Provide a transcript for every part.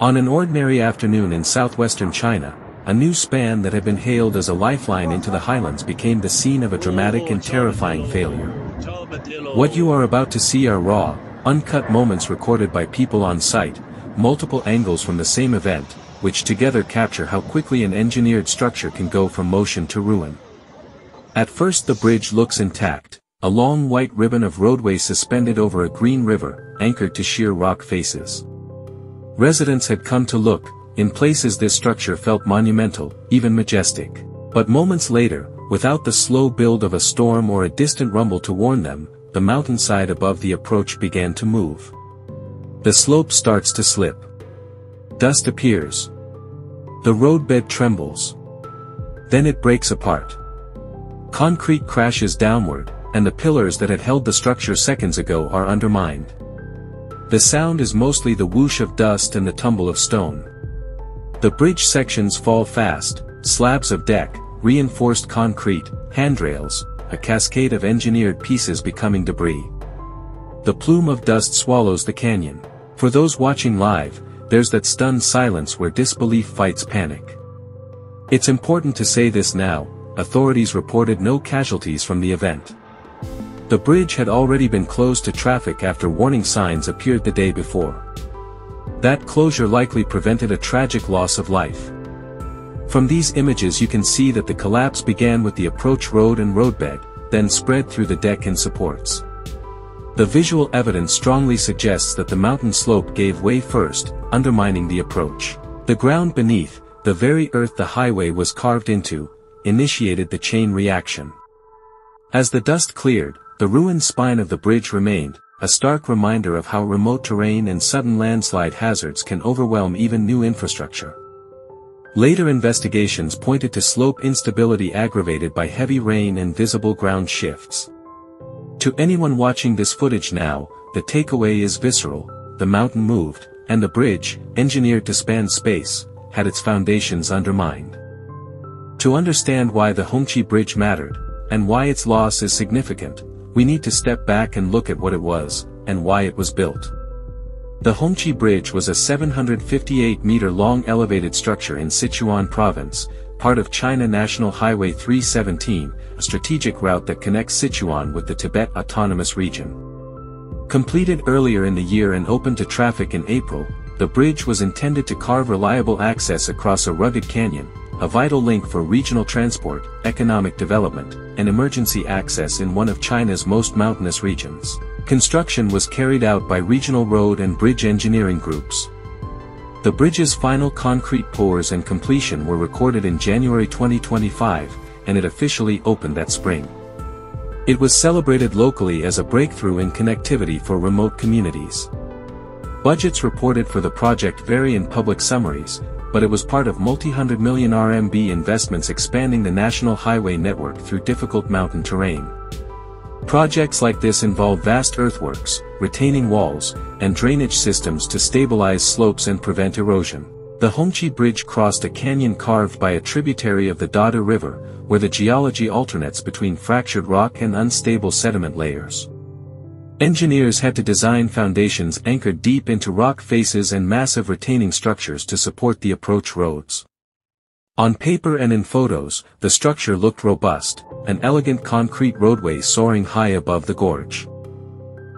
On an ordinary afternoon in southwestern China, a new span that had been hailed as a lifeline into the highlands became the scene of a dramatic and terrifying failure. What you are about to see are raw, uncut moments recorded by people on site, multiple angles from the same event, which together capture how quickly an engineered structure can go from motion to ruin. At first the bridge looks intact, a long white ribbon of roadway suspended over a green river, anchored to sheer rock faces. Residents had come to look, in places this structure felt monumental, even majestic. But moments later, without the slow build of a storm or a distant rumble to warn them, the mountainside above the approach began to move. The slope starts to slip. Dust appears. The roadbed trembles. Then it breaks apart. Concrete crashes downward, and the pillars that had held the structure seconds ago are undermined. The sound is mostly the whoosh of dust and the tumble of stone. The bridge sections fall fast, slabs of deck, reinforced concrete, handrails, a cascade of engineered pieces becoming debris. The plume of dust swallows the canyon. For those watching live, there's that stunned silence where disbelief fights panic. It's important to say this now, authorities reported no casualties from the event. The bridge had already been closed to traffic after warning signs appeared the day before. That closure likely prevented a tragic loss of life. From these images you can see that the collapse began with the approach road and roadbed, then spread through the deck and supports. The visual evidence strongly suggests that the mountain slope gave way first, undermining the approach. The ground beneath, the very earth the highway was carved into, initiated the chain reaction. As the dust cleared, the ruined spine of the bridge remained, a stark reminder of how remote terrain and sudden landslide hazards can overwhelm even new infrastructure. Later investigations pointed to slope instability aggravated by heavy rain and visible ground shifts. To anyone watching this footage now, the takeaway is visceral: the mountain moved, and the bridge, engineered to span space, had its foundations undermined. To understand why the Hongqi Bridge mattered, and why its loss is significant, we need to step back and look at what it was, and why it was built. The Hongqi Bridge was a 758-meter-long elevated structure in Sichuan Province, part of China National Highway 317, a strategic route that connects Sichuan with the Tibet Autonomous Region. Completed earlier in the year and opened to traffic in April, the bridge was intended to carve reliable access across a rugged canyon, a vital link for regional transport, economic development, and emergency access in one of China's most mountainous regions. Construction was carried out by regional road and bridge engineering groups. The bridge's final concrete pours and completion were recorded in January 2025, and it officially opened that spring. It was celebrated locally as a breakthrough in connectivity for remote communities. Budgets reported for the project vary in public summaries, but it was part of multi-hundred million RMB investments expanding the national highway network through difficult mountain terrain. Projects like this involve vast earthworks, retaining walls, and drainage systems to stabilize slopes and prevent erosion. The Hongqi Bridge crossed a canyon carved by a tributary of the Dadu River, where the geology alternates between fractured rock and unstable sediment layers. Engineers had to design foundations anchored deep into rock faces and massive retaining structures to support the approach roads. On paper and in photos, the structure looked robust, an elegant concrete roadway soaring high above the gorge.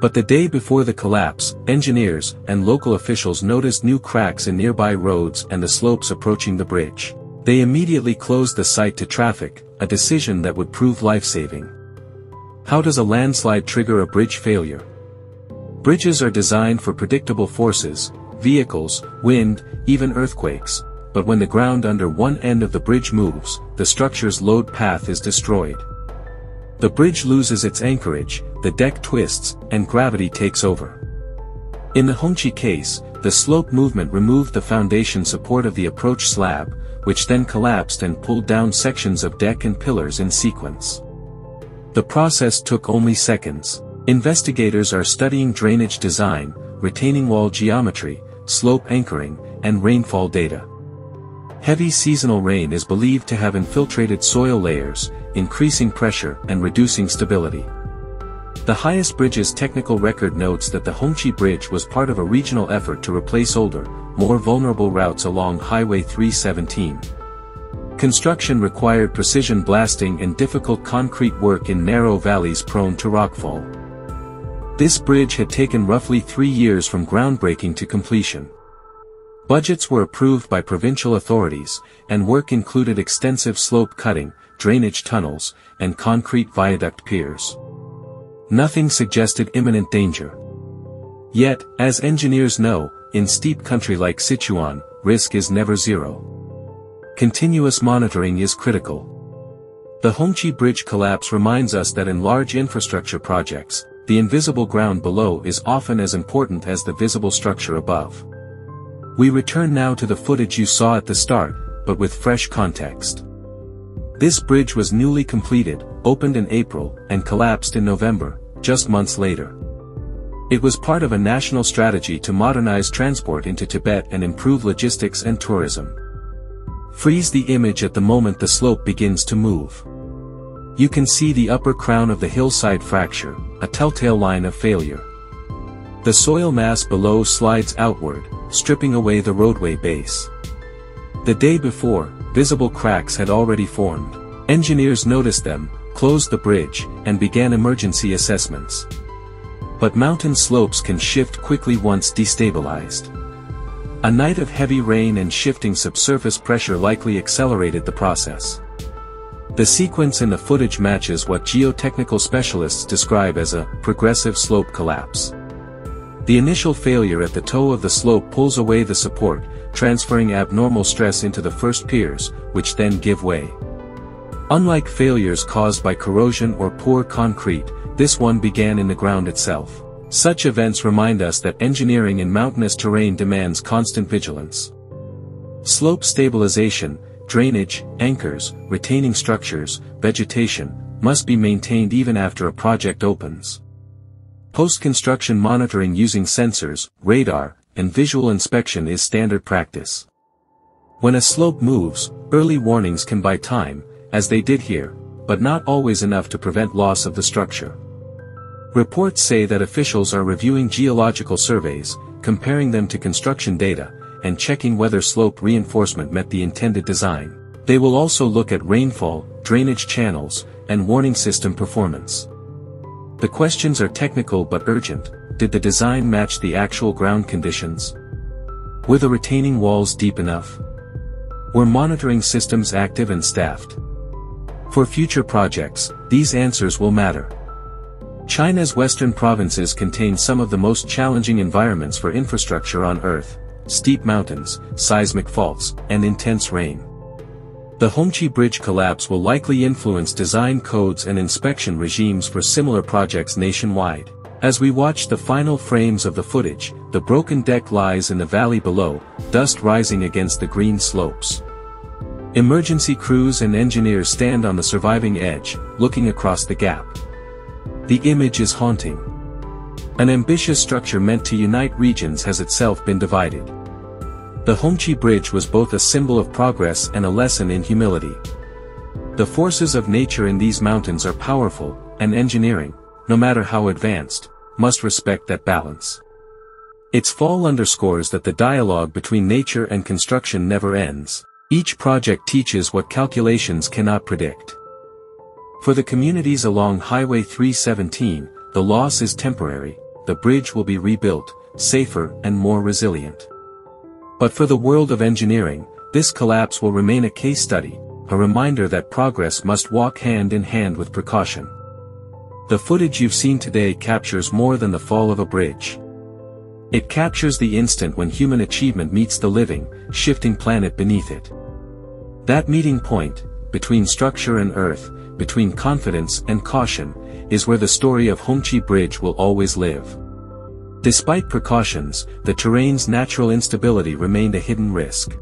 But the day before the collapse, engineers and local officials noticed new cracks in nearby roads and the slopes approaching the bridge. They immediately closed the site to traffic, a decision that would prove life-saving. How does a landslide trigger a bridge failure? Bridges are designed for predictable forces, vehicles, wind, even earthquakes, but when the ground under one end of the bridge moves, the structure's load path is destroyed. The bridge loses its anchorage, the deck twists, and gravity takes over. In the Hongqi case, the slope movement removed the foundation support of the approach slab, which then collapsed and pulled down sections of deck and pillars in sequence. The process took only seconds. Investigators are studying drainage design, retaining wall geometry, slope anchoring, and rainfall data. Heavy seasonal rain is believed to have infiltrated soil layers, increasing pressure and reducing stability. The highest bridge's technical record notes that the Hongqi Bridge was part of a regional effort to replace older, more vulnerable routes along Highway 317. Construction required precision blasting and difficult concrete work in narrow valleys prone to rockfall. This bridge had taken roughly 3 years from groundbreaking to completion. Budgets were approved by provincial authorities, and work included extensive slope cutting, drainage tunnels, and concrete viaduct piers. Nothing suggested imminent danger. Yet, as engineers know, in steep country like Sichuan, risk is never zero. Continuous monitoring is critical. The Hongqi Bridge collapse reminds us that in large infrastructure projects, the invisible ground below is often as important as the visible structure above. We return now to the footage you saw at the start, but with fresh context. This bridge was newly completed, opened in April, and collapsed in November, just months later. It was part of a national strategy to modernize transport into Tibet and improve logistics and tourism. Freeze the image at the moment the slope begins to move. You can see the upper crown of the hillside fracture, a telltale line of failure. The soil mass below slides outward, stripping away the roadway base. The day before, visible cracks had already formed. Engineers noticed them, closed the bridge, and began emergency assessments. But mountain slopes can shift quickly once destabilized. A night of heavy rain and shifting subsurface pressure likely accelerated the process. The sequence in the footage matches what geotechnical specialists describe as a progressive slope collapse. The initial failure at the toe of the slope pulls away the support, transferring abnormal stress into the first piers, which then give way. Unlike failures caused by corrosion or poor concrete, this one began in the ground itself. Such events remind us that engineering in mountainous terrain demands constant vigilance. Slope stabilization, drainage, anchors, retaining structures, vegetation, must be maintained even after a project opens. Post-construction monitoring using sensors, radar, and visual inspection is standard practice. When a slope moves, early warnings can buy time, as they did here, but not always enough to prevent loss of the structure. Reports say that officials are reviewing geological surveys, comparing them to construction data, and checking whether slope reinforcement met the intended design. They will also look at rainfall, drainage channels, and warning system performance. The questions are technical but urgent. Did the design match the actual ground conditions? Were the retaining walls deep enough? Were monitoring systems active and staffed? For future projects, these answers will matter. China's western provinces contain some of the most challenging environments for infrastructure on Earth: steep mountains, seismic faults, and intense rain. The Hongqi Bridge collapse will likely influence design codes and inspection regimes for similar projects nationwide. As we watch the final frames of the footage, the broken deck lies in the valley below, dust rising against the green slopes. Emergency crews and engineers stand on the surviving edge, looking across the gap. The image is haunting. An ambitious structure meant to unite regions has itself been divided. The Hongqi Bridge was both a symbol of progress and a lesson in humility. The forces of nature in these mountains are powerful, and engineering, no matter how advanced, must respect that balance. Its fall underscores that the dialogue between nature and construction never ends. Each project teaches what calculations cannot predict. For the communities along Highway 317, the loss is temporary. The bridge will be rebuilt, safer and more resilient. But for the world of engineering, this collapse will remain a case study, a reminder that progress must walk hand in hand with precaution. The footage you've seen today captures more than the fall of a bridge. It captures the instant when human achievement meets the living, shifting planet beneath it. That meeting point, between structure and earth, between confidence and caution, is where the story of Hongqi Bridge will always live. Despite precautions, the terrain's natural instability remained a hidden risk.